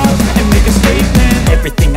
up and make a statement. Everything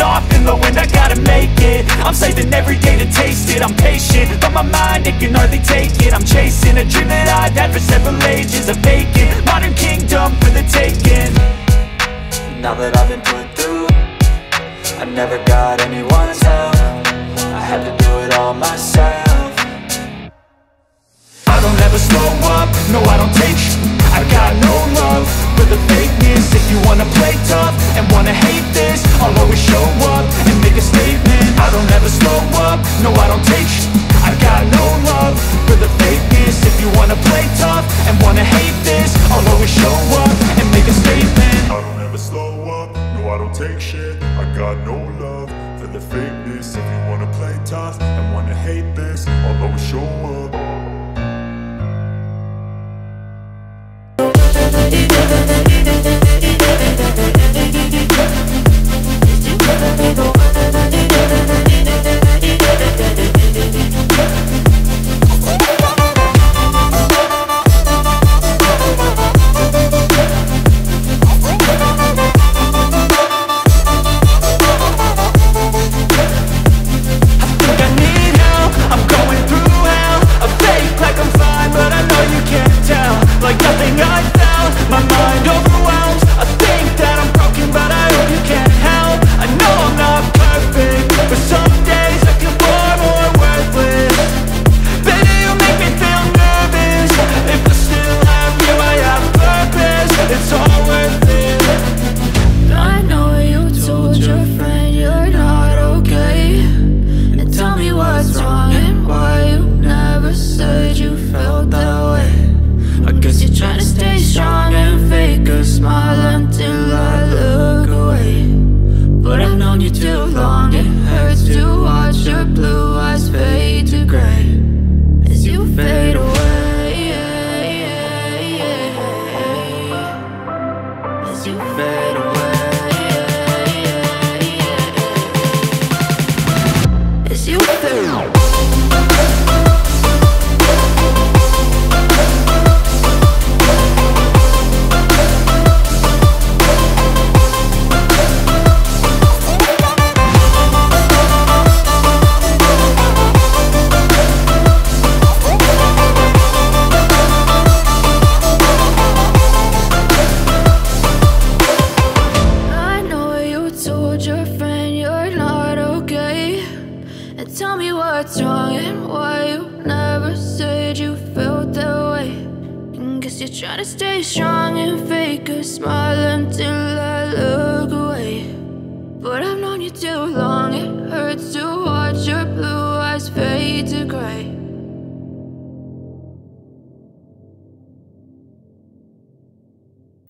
off in the wind. I gotta make it, I'm saving every day to taste it. I'm patient, but my mind, it can hardly take it. I'm chasing a dream that I've had for several ages. A vacant, modern kingdom for the taking. Now that I've been put through, I never got anyone's help. I had to do it all myself. I don't ever slow up, no I don't take shit. I got no love for the fakeness. If you wanna play tough and wanna hate this, I'll always show up and make a statement. I don't ever slow up, no I don't take shit. I got no love for the fakeness. If you wanna play tough and wanna hate this, I'll always show up and make a statement. I don't ever slow up, no I don't take shit. I got no love for the fakeness. If you wanna play tough and wanna hate this, I'll always show up. Like nothing I found, my mind over You're trying to stay strong and fake a smile until I look away, but I've known you too long. It hurts to watch your blue eyes fade to gray.